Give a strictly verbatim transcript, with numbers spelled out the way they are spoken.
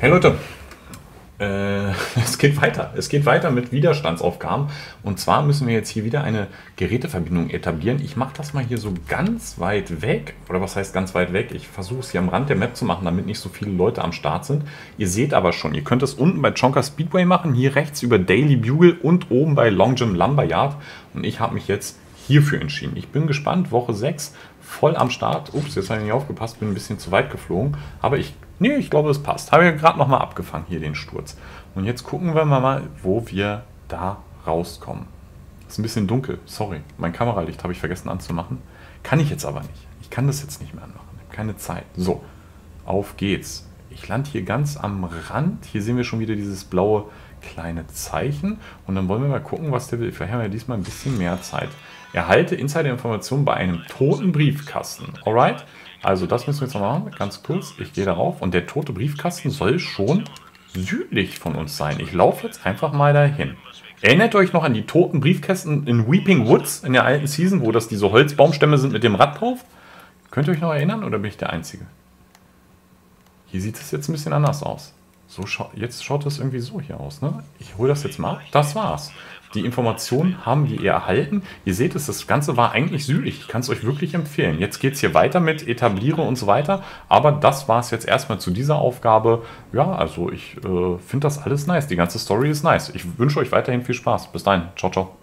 Hey Leute, äh, es geht weiter. Es geht weiter mit Widerstandsaufgaben. Und zwar müssen wir jetzt hier wieder eine Geräteverbindung etablieren. Ich mache das mal hier so ganz weit weg. Oder was heißt ganz weit weg? Ich versuche es hier am Rand der Map zu machen, damit nicht so viele Leute am Start sind. Ihr seht aber schon, ihr könnt es unten bei Chonker Speedway machen, hier rechts über Daily Bugle und oben bei Long Gym Lumberyard. Und ich habe mich jetzt hierfür entschieden. Ich bin gespannt, Woche sechs, voll am Start. Ups, jetzt habe ich nicht aufgepasst, bin ein bisschen zu weit geflogen. Aber ich, nee, ich glaube, es passt. Habe ja gerade nochmal abgefangen, hier den Sturz. Und jetzt gucken wir mal, wo wir da rauskommen. Ist ein bisschen dunkel, sorry. Mein Kameralicht habe ich vergessen anzumachen. Kann ich jetzt aber nicht. Ich kann das jetzt nicht mehr anmachen. Ich habe keine Zeit. So, auf geht's. Ich lande hier ganz am Rand. Hier sehen wir schon wieder dieses blaue kleine Zeichen. Und dann wollen wir mal gucken, was der will. Vielleicht haben wir diesmal ein bisschen mehr Zeit. Erhalte Insider-Informationen bei einem toten Briefkasten. Alright? Also das müssen wir jetzt noch machen. Ganz kurz. Ich gehe darauf. Und der tote Briefkasten soll schon südlich von uns sein. Ich laufe jetzt einfach mal dahin. Erinnert euch noch an die toten Briefkästen in Weeping Woods in der alten Season, wo das diese Holzbaumstämme sind mit dem Rad drauf? Könnt ihr euch noch erinnern oder bin ich der Einzige? Hier sieht es jetzt ein bisschen anders aus. So scha jetzt schaut das irgendwie so hier aus, ne? Ich hole das jetzt mal ab. Das war's. Die Informationen haben wir erhalten. Ihr seht es, das Ganze war eigentlich südlich. Ich kann es euch wirklich empfehlen. Jetzt geht es hier weiter mit Etabliere und so weiter. Aber das war es jetzt erstmal zu dieser Aufgabe. Ja, also ich äh, finde das alles nice. Die ganze Story ist nice. Ich wünsche euch weiterhin viel Spaß. Bis dahin. Ciao, ciao.